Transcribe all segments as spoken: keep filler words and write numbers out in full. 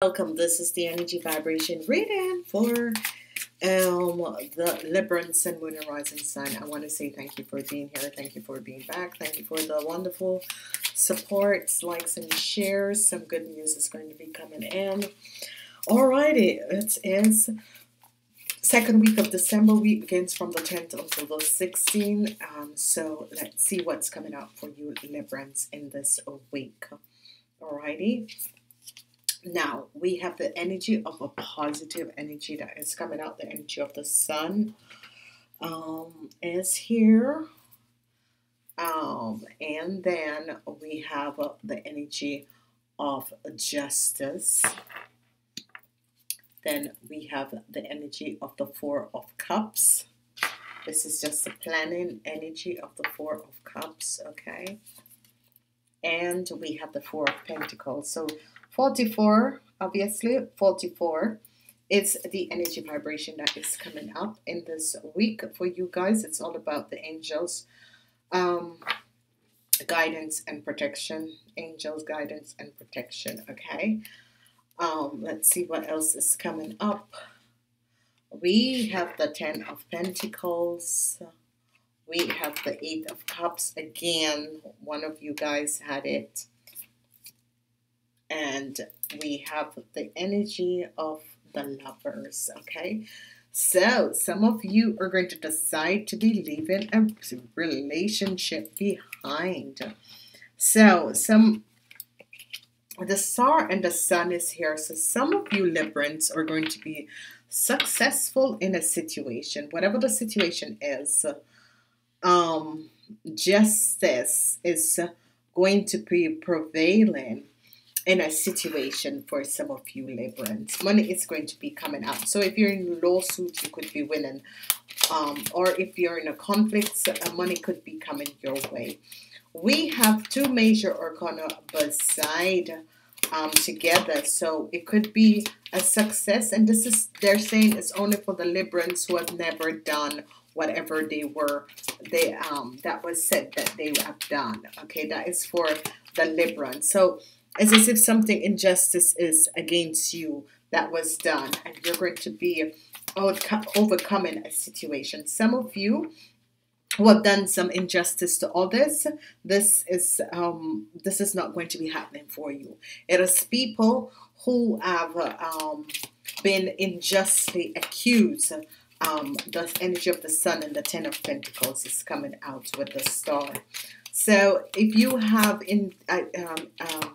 Welcome, this is the energy vibration reading for um, the Libra Sun, Moon, and Rising Sign. I want to say thank you for being here. Thank you for being back. Thank you for the wonderful supports, likes, and shares. Some good news is going to be coming in. Alrighty, it is second week of December. Week begins from the tenth until the sixteenth. Um, so let's see what's coming up for you Librans in this week. Alrighty. Now, we have the energy of a positive energy that is coming out. The energy of the sun um, is here. Um, and then we have uh, the energy of justice. Then we have the energy of the Four of Cups. This is just the planning energy of the Four of Cups, okay? And we have the Four of Pentacles. So forty-four, obviously, forty-four is the energy vibration that is coming up in this week for you guys. It's all about the angels, um, guidance and protection. Angels, guidance and protection, okay? Um, let's see what else is coming up. We have the Ten of Pentacles. We have the Eight of Cups. Again, one of you guys had it. And we have the energy of the Lovers, okay? So, some of you are going to decide to be leaving a relationship behind. So, some the star and the sun is here. So, some of you Librans are going to be successful in a situation. Whatever the situation is, um, justice is going to be prevailing in a situation for some of you Librans. Money is going to be coming out. So if you're in lawsuits, you could be winning. Um, or if you're in a conflict, money could be coming your way. We have two major arcana beside um, together. So it could be a success. And this is, they're saying it's only for the Librans who have never done whatever they were, they um that was said that they have done. Okay, that is for the Librans. So it's as if something injustice is against you that was done, and you're going to be overcoming a situation. Some of you who have done some injustice to others, this is um, this is not going to be happening for you. It is people who have um, been unjustly accused. Um, the energy of the sun and the Ten of Pentacles is coming out with the star. So if you have in uh, um, um,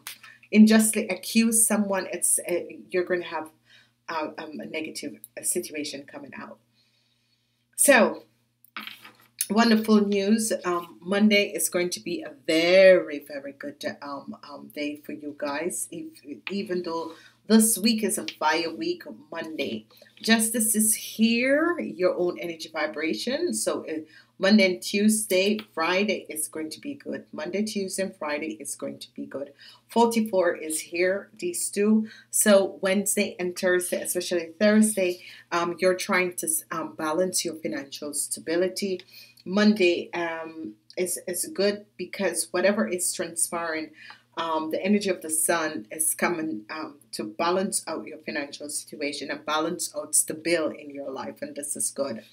unjustly accuse someone, it's uh, you're going to have uh, um, a negative uh, situation coming out. So wonderful news! Um, Monday is going to be a very, very good um, um, day for you guys. If, even though this week is a fire week, Monday justice is here. Your own energy vibration. So uh, Monday and Tuesday, Friday is going to be good. Monday, Tuesday, and Friday is going to be good. forty-four is here, these two. So Wednesday and Thursday, especially Thursday, um, you're trying to um, balance your financial stability. Monday um, is, is good because whatever is transpiring, um, the energy of the sun is coming um, to balance out your financial situation and balance out stability in your life, and this is good.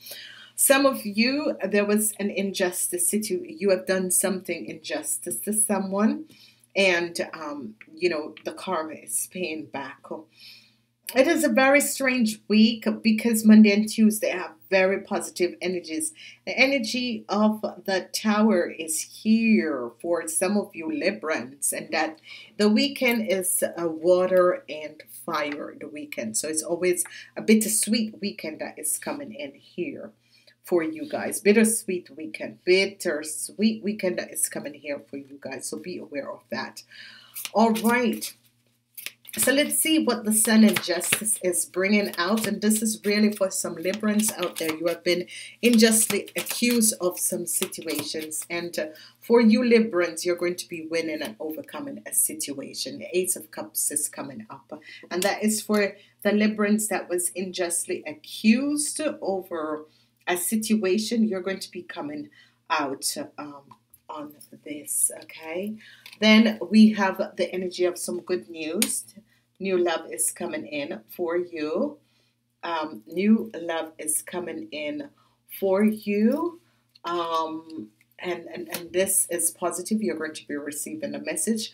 Some of you, there was an injustice situation. You have done something injustice to someone, and um, you know the karma is paying back. It is a very strange week because Monday and Tuesday have very positive energies. The energy of the Tower is here for some of you Librans, and that the weekend is uh, water and fire. The weekend, so it's always a bittersweet weekend that is coming in here for you guys. Bittersweet weekend. Bittersweet weekend that is coming here for you guys. So be aware of that. All right. So let's see what the sun and justice is bringing out. And this is really for some Librans out there. You have been unjustly accused of some situations. And uh, for you Librans, you're going to be winning and overcoming a situation. The Ace of Cups is coming up. And that is for the Librans that was unjustly accused over a situation. You're going to be coming out um, on this, okay? Then we have the energy of some good news. New love is coming in for you. Um, new love is coming in for you. Um, and, and, and this is positive. You're going to be receiving a message.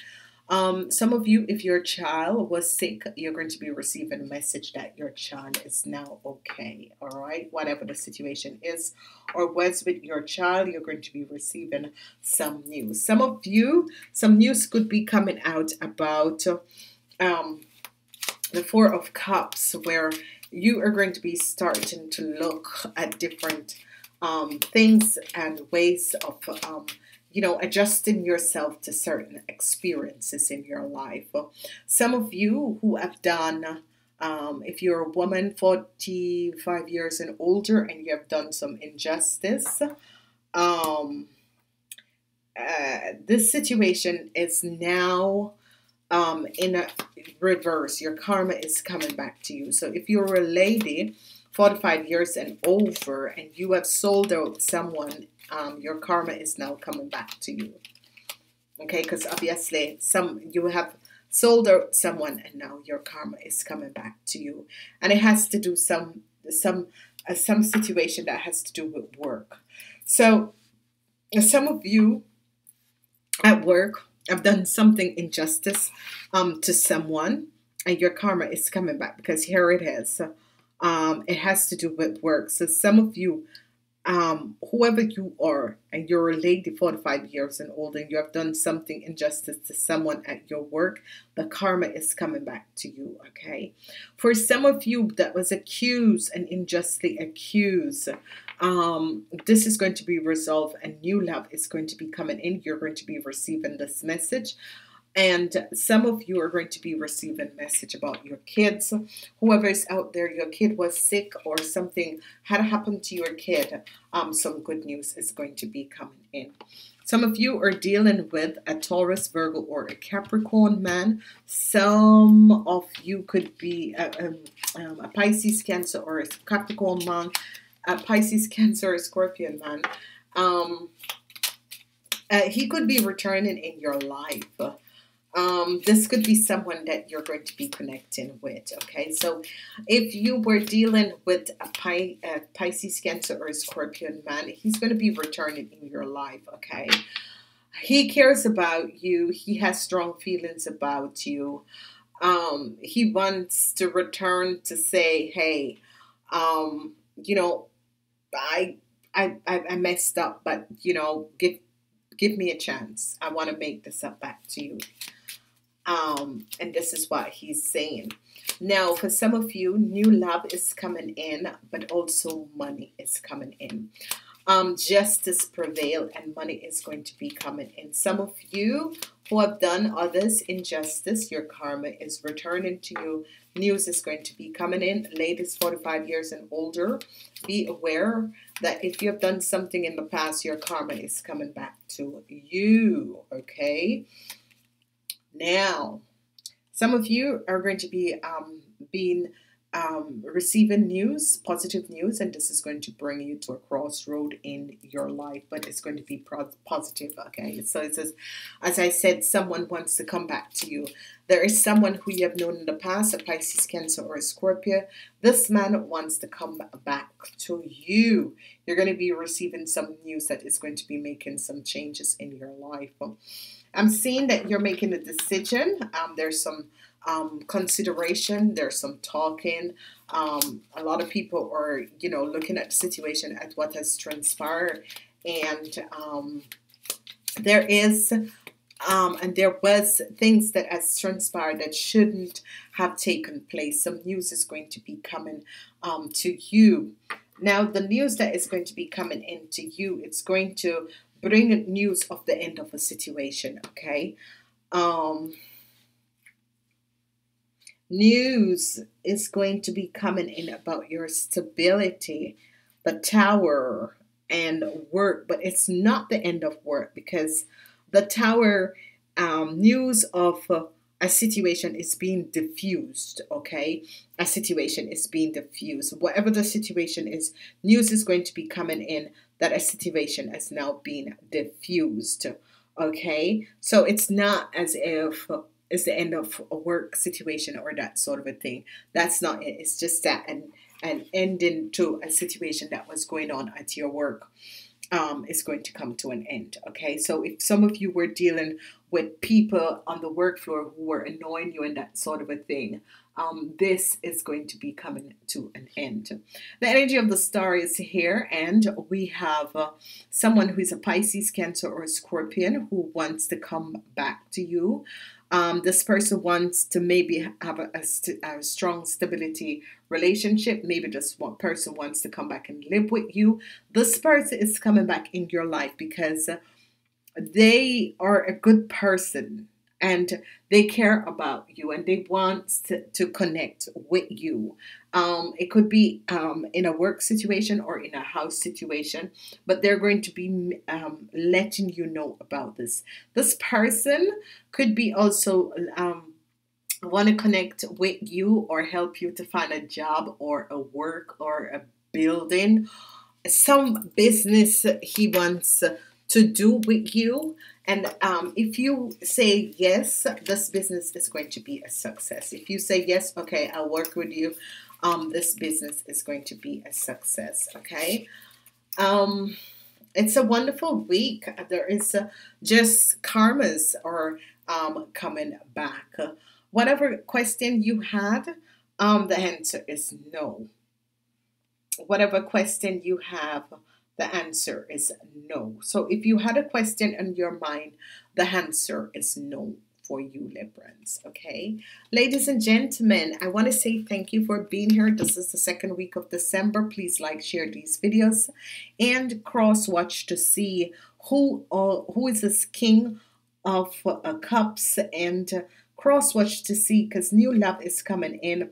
Um, some of you, if your child was sick, you're going to be receiving a message that your child is now okay, all right? Whatever the situation is or was with your child, you're going to be receiving some news. Some of you, some news could be coming out about um, the Four of Cups, where you are going to be starting to look at different um, things and ways of um, you know, adjusting yourself to certain experiences in your life. Some of you who have done, um, if you're a woman forty-five years and older and you have done some injustice, um, uh, this situation is now um, in a reverse. Your karma is coming back to you. So if you're a lady forty-five years and over and you have sold out someone, Um, your karma is now coming back to you, okay? Because obviously, some you have sold out someone, and now your karma is coming back to you, and it has to do some some uh, some situation that has to do with work. So, some of you at work have done something injustice um, to someone, and your karma is coming back, because here it is. Um, it has to do with work. So some of you. Um, whoever you are, and you're a lady forty-five years and older, and you have done something injustice to someone at your work, the karma is coming back to you, okay? For some of you that was accused and unjustly accused, um, this is going to be resolved, and new love is going to be coming in. You're going to be receiving this message. And some of you are going to be receiving a message about your kids. Whoever is out there, your kid was sick or something had happened to your kid. Um, some good news is going to be coming in. Some of you are dealing with a Taurus, Virgo, or a Capricorn man. Some of you could be a, a, a Pisces, Cancer, or a Capricorn man. A Pisces, Cancer, or Scorpion man. Um, uh, he could be returning in your life. Um, this could be someone that you're going to be connecting with, okay? So if you were dealing with a, Pi a Pisces, Cancer, or a Scorpion man, he's going to be returning in your life, okay? He cares about you. He has strong feelings about you. Um, he wants to return to say, hey, um, you know, I, I, I messed up, but, you know, give, give me a chance. I want to make this up back to you. Um, and this is what he's saying. Now, for some of you, new love is coming in, but also money is coming in. Um, justice prevail, and money is going to be coming in. Some of you who have done others injustice, your karma is returning to you. News is going to be coming in. Ladies forty-five years and older, be aware that if you have done something in the past, your karma is coming back to you, okay? Now, some of you are going to be um, being um, receiving news, positive news, and this is going to bring you to a crossroad in your life, but it's going to be positive, okay? So it says, as I said, someone wants to come back to you. There is someone who you have known in the past, a Pisces, Cancer, or a Scorpio. This man wants to come back to you. You're going to be receiving some news that is going to be making some changes in your life. I'm seeing that you're making a decision. Um, there's some um, consideration. There's some talking. Um, a lot of people are, you know, looking at the situation, at what has transpired. And um, there is... Um, and there was things that has transpired that shouldn't have taken place. Some news is going to be coming um, to you. Now, the news that is going to be coming into you, it's going to bring news of the end of a situation, okay? Um, news is going to be coming in about your stability, the Tower, and work. But it's not the end of work, because... the Tower um, news of uh, a situation is being diffused, okay? A situation is being diffused. Whatever the situation is, news is going to be coming in that a situation is now being diffused, okay? So it's not as if it's the end of a work situation or that sort of a thing. That's not it. It's just that an, an ending to a situation that was going on at your work um, is going to come to an end, okay? So if some of you were dealing with people on the work floor who were annoying you and that sort of a thing, um, this is going to be coming to an end. The energy of the star is here, and we have uh, someone who is a Pisces, Cancer, or a Scorpion who wants to come back to you. Um, this person wants to maybe have a, a, st a strong stability relationship. Maybe this one person wants to come back and live with you. This person is coming back in your life because they are a good person and they care about you and they want to, to connect with you. Um, it could be um, in a work situation or in a house situation, but they're going to be um, letting you know about this. This person could be also um, want to connect with you or help you to find a job or a work or a building, some business he wants to do with you. And um, if you say yes, this business is going to be a success. If you say yes, okay, I'll work with you, um, this business is going to be a success, okay? Um, it's a wonderful week. There is uh, just karmas are um, coming back. Whatever question you had, um, the answer is no. Whatever question you have, the answer is no. So if you had a question in your mind, the answer is no for you, Librans, okay? Ladies and gentlemen, I want to say thank you for being here. This is the second week of December. Please like, share these videos, and cross-watch to see who, uh, who is this King of uh, Cups, and cross-watch to see because new love is coming in.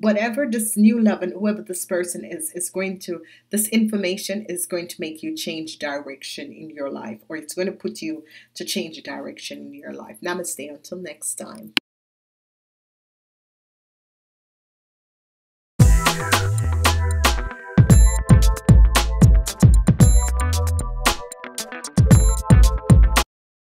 Whatever this new love and whoever this person is, is going to, this information is going to make you change direction in your life, or it's going to put you to change direction in your life. Namaste. Until next time.